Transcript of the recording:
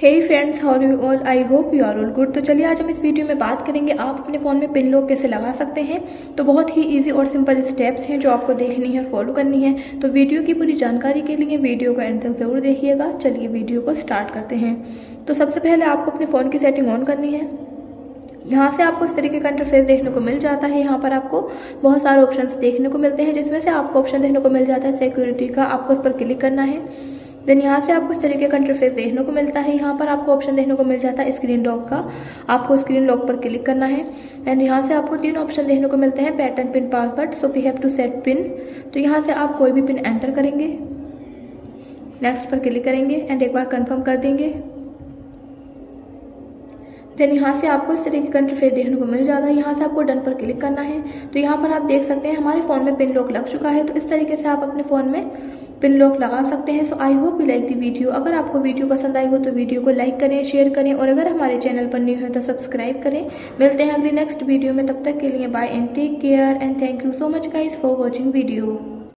Hey friends, how are you all, I hope you are all good. तो चलिए आज हम इस वीडियो में बात करेंगे आप अपने फ़ोन में पिन लॉक कैसे लगा सकते हैं। तो बहुत ही इजी और सिंपल स्टेप्स हैं जो आपको देखनी है और फॉलो करनी है। तो वीडियो की पूरी जानकारी के लिए वीडियो को एंड तक ज़रूर देखिएगा। चलिए वीडियो को स्टार्ट करते हैं। तो सबसे पहले आपको अपने फ़ोन की सेटिंग ऑन करनी है। यहाँ से आपको इस तरीके का इंटरफेस देखने को मिल जाता है। यहाँ पर आपको बहुत सारे ऑप्शंस देखने को मिलते हैं, जिसमें से आपको ऑप्शन देखने को मिल जाता है सिक्योरिटी का। आपको इस पर क्लिक करना है। देन यहाँ से आपको इस तरीके का इंटरफेस देखने को मिलता है। यहाँ पर आपको ऑप्शन देखने को मिल जाता है स्क्रीन लॉक का। आपको स्क्रीन लॉक पर क्लिक करना है। एंड यहाँ से आपको तीन ऑप्शन देखने को मिलते हैं, pattern pin, password. So we have to set pin. तो यहाँ से आप कोई भी पिन एंटर करेंगे, नेक्स्ट पर क्लिक करेंगे एंड एक बार कन्फर्म कर देंगे। देन यहाँ से आपको इस तरीके का इंटरफेस देखने को मिल जाता है। यहाँ से आपको डन पर क्लिक करना है। तो यहाँ पर आप देख सकते हैं हमारे फ़ोन में पिन लॉक लग चुका है। तो इस तरीके से आप अपने फ़ोन में पिन लॉक लगा सकते हैं। So I hope you like the video. अगर आपको वीडियो पसंद आई हो तो वीडियो को लाइक करें, शेयर करें और अगर हमारे चैनल पर न्यू है तो सब्सक्राइब करें। मिलते हैं अगली नेक्स्ट वीडियो में, तब तक के लिए bye and take care and thank you so much guys for watching video.